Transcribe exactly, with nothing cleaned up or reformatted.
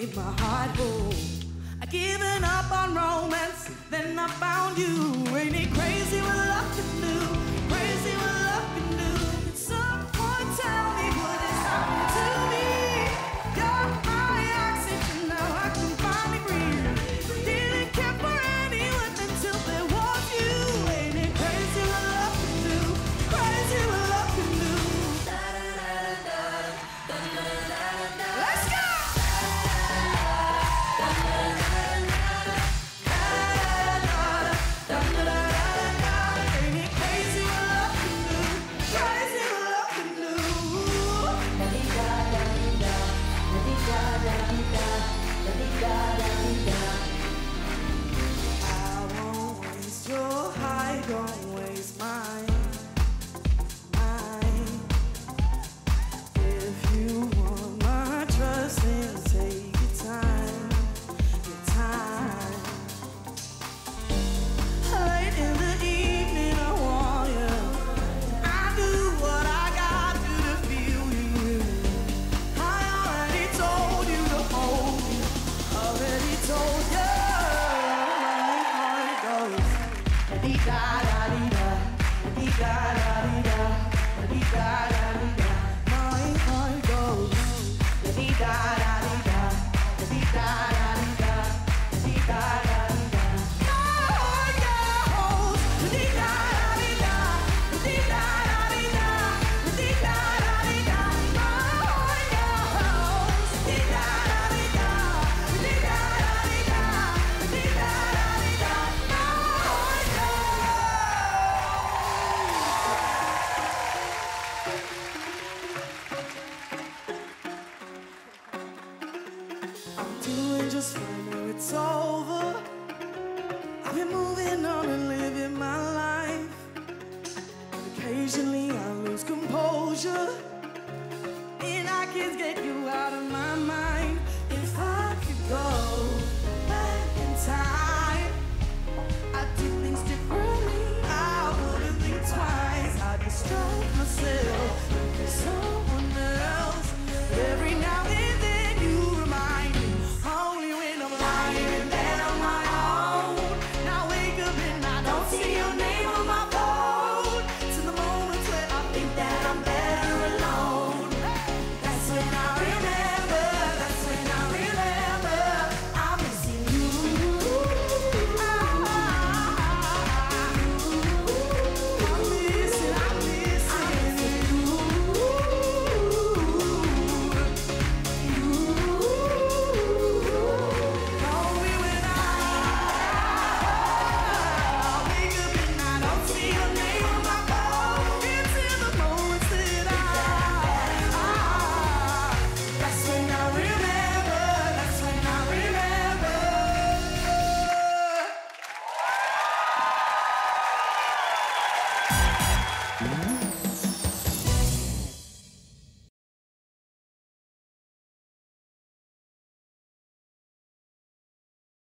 made my heart whole. I given up on romance, then I found you. Ain't it crazy what love can do? Crazy what love can do. At some point tell me what has happened to me. You're my oxygen, now I can finally breathe. Didn't care for anyone until there was you. Ain't it crazy what love can do? Crazy what love can do. Let's go! Mm-hmm.